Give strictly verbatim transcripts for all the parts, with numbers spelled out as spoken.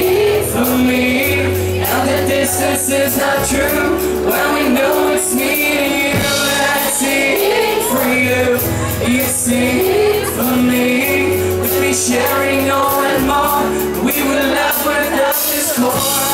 need from me. Now that distance is not true, well, we know it's me and you. I'd sing for you, you'd sing for me. We'd be sharing all and more, but we would love without this chord.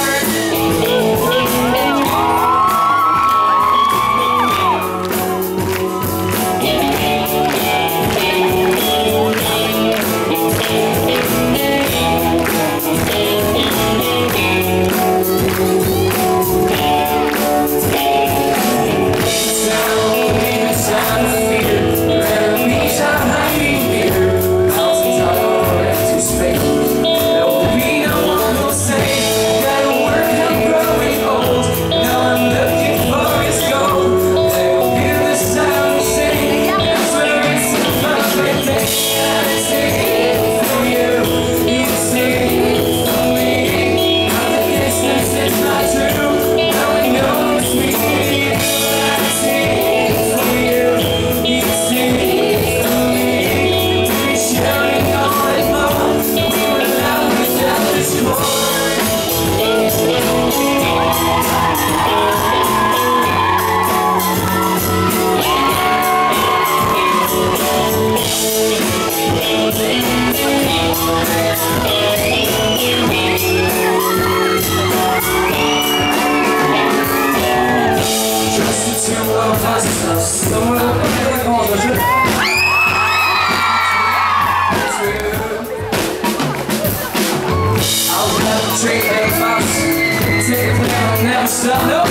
Stop, no.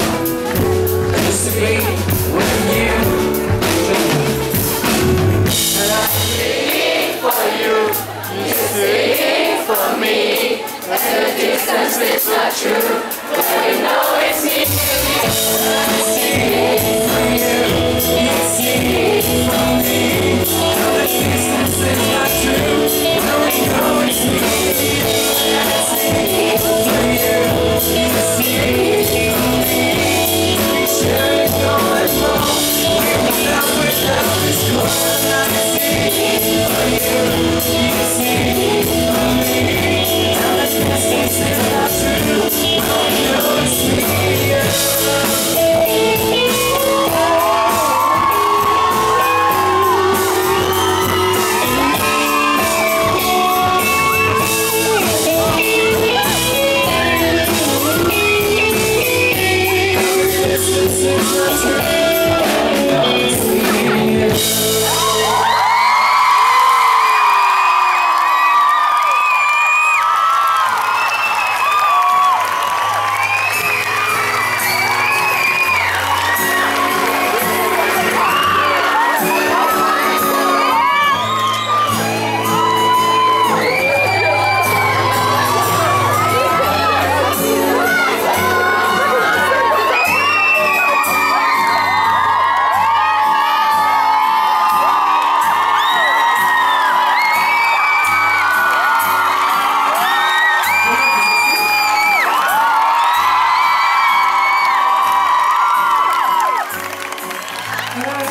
Used to be with you, and I sing for you, you sing for me. And the distance is not true, but we know it's me. I sing for you, you sing for me. And the distance is not true, but we know it's me. I sing for you, you sing. You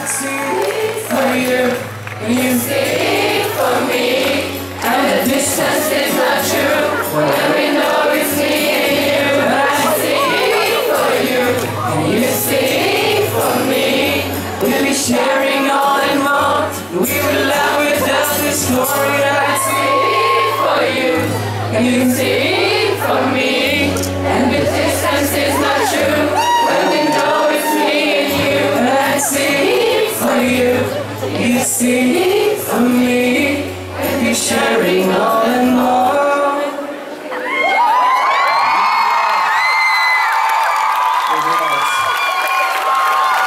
sing for me, and the distance is not true, when we know it's me and you. I sing for you, you sing for me, and we're sharing all and more.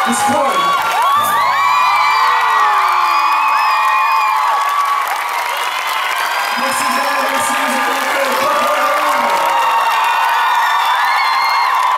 It's cool.